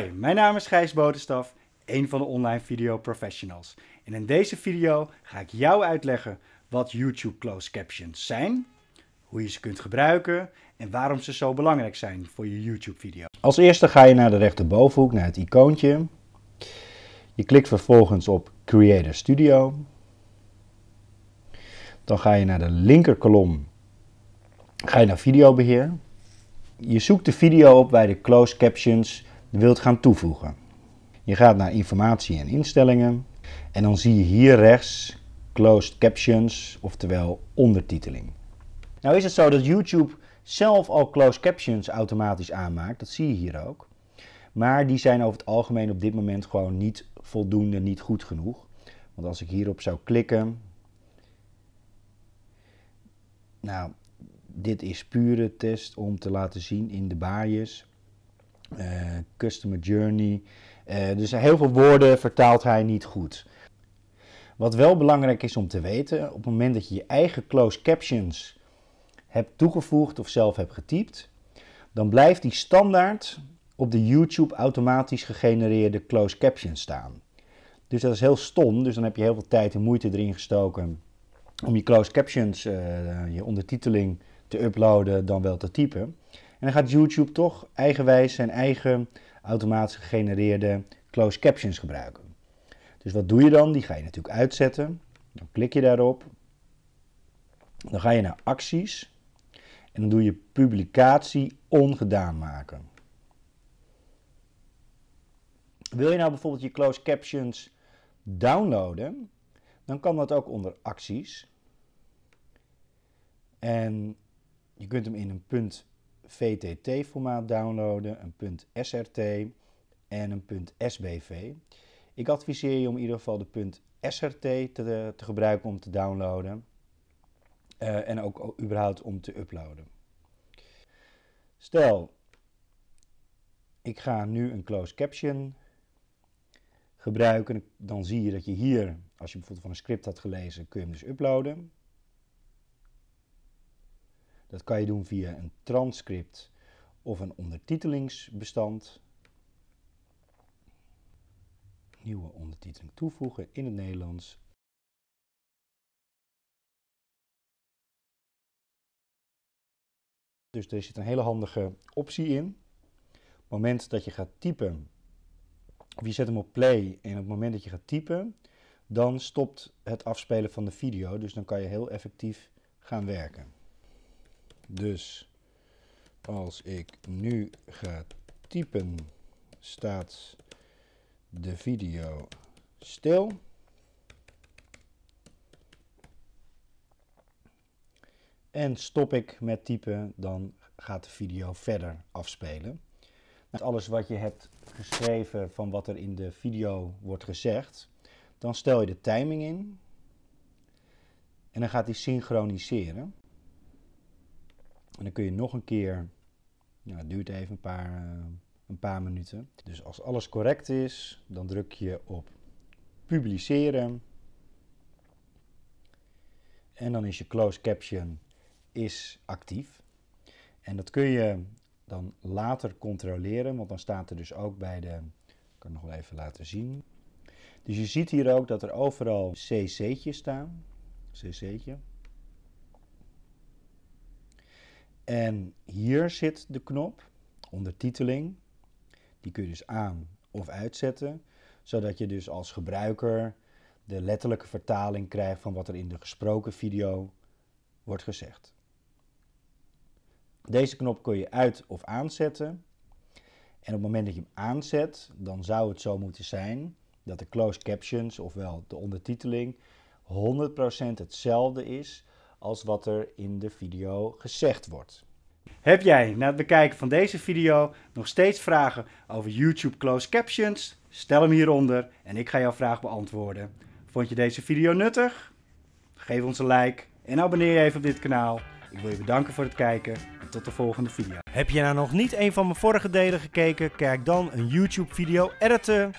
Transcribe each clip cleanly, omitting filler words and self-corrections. Hey, mijn naam is Gijs Bodenstaff, een van de Online Video Professionals. En in deze video ga ik jou uitleggen wat YouTube Closed Captions zijn, hoe je ze kunt gebruiken en waarom ze zo belangrijk zijn voor je YouTube video. Als eerste ga je naar de rechterbovenhoek, naar het icoontje. Je klikt vervolgens op Creator Studio. Dan ga je naar de linkerkolom, ga je naar Videobeheer. Je zoekt de video op waar de Closed Captions wilt gaan toevoegen. Je gaat naar informatie en instellingen en dan zie je hier rechts Closed Captions, oftewel ondertiteling. Nou is het zo dat YouTube zelf al Closed Captions automatisch aanmaakt, dat zie je hier ook. Maar die zijn over het algemeen op dit moment gewoon niet voldoende, niet goed genoeg. Want als ik hierop zou klikken, nou, dit is pure test om te laten zien in de baarjes. Customer journey. Dus heel veel woorden vertaalt hij niet goed. Wat wel belangrijk is om te weten, op het moment dat je je eigen closed captions hebt toegevoegd of zelf hebt getypt, dan blijft die standaard op de YouTube automatisch gegenereerde closed captions staan. Dus dat is heel stom, dus dan heb je heel veel tijd en moeite erin gestoken om je closed captions, je ondertiteling te uploaden dan wel te typen. En dan gaat YouTube toch eigenwijs zijn eigen automatisch gegenereerde closed captions gebruiken. Dus wat doe je dan? Die ga je natuurlijk uitzetten. Dan klik je daarop. Dan ga je naar acties. En dan doe je publicatie ongedaan maken. Wil je nou bijvoorbeeld je closed captions downloaden? Dan kan dat ook onder acties. En je kunt hem in een .vtt formaat downloaden, een .srt en een .sbv. Ik adviseer je om in ieder geval de .srt te gebruiken om te downloaden en ook überhaupt om te uploaden. Stel, ik ga nu een closed caption gebruiken, dan zie je dat je hier, als je bijvoorbeeld van een script had gelezen, kun je hem dus uploaden. Dat kan je doen via een transcript of een ondertitelingsbestand. Nieuwe ondertiteling toevoegen in het Nederlands. Dus er zit een hele handige optie in. Op het moment dat je gaat typen, of je zet hem op play en op het moment dat je gaat typen, dan stopt het afspelen van de video. Dus dan kan je heel effectief gaan werken. Dus als ik nu ga typen, staat de video stil. En stop ik met typen, dan gaat de video verder afspelen. Alles wat je hebt geschreven van wat er in de video wordt gezegd, dan stel je de timing in. En dan gaat die synchroniseren. En dan kun je nog een keer, nou het duurt even een paar minuten. Dus als alles correct is, dan druk je op publiceren. En dan is je closed caption actief. En dat kun je dan later controleren, want dan staat er dus ook bij de, ik kan het nog wel even laten zien. Dus je ziet hier ook dat er overal cc'tjes staan, cc'tje. En hier zit de knop, ondertiteling, die kun je dus aan of uitzetten, zodat je dus als gebruiker de letterlijke vertaling krijgt van wat er in de gesproken video wordt gezegd. Deze knop kun je uit of aanzetten. En op het moment dat je hem aanzet, dan zou het zo moeten zijn dat de closed captions, ofwel de ondertiteling, 100% hetzelfde is als wat er in de video gezegd wordt. Heb jij na het bekijken van deze video nog steeds vragen over YouTube Closed Captions? Stel hem hieronder en ik ga jouw vraag beantwoorden. Vond je deze video nuttig? Geef ons een like en abonneer je even op dit kanaal. Ik wil je bedanken voor het kijken en tot de volgende video. Heb je nou nog niet een van mijn vorige delen gekeken? Kijk dan een YouTube video editen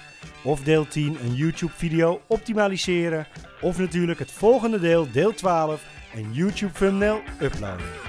of deel 10 een YouTube video optimaliseren. Of natuurlijk het volgende deel, deel 12, een YouTube thumbnail uploaden.